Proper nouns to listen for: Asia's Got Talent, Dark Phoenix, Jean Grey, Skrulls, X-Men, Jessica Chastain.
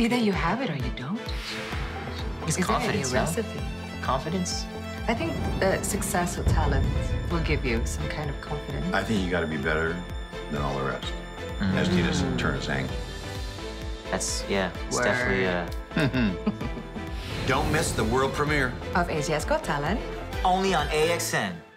Either you have it or you don't. It's confidence, no? Confidence? I think success or talent will give you some kind of confidence. I think you got to be better than all the rest. Mm-hmm. As he doesn't turn his ankle. That's, yeah, it's word. Definitely Don't miss the world premiere of Asia's Got Talent. Only on AXN.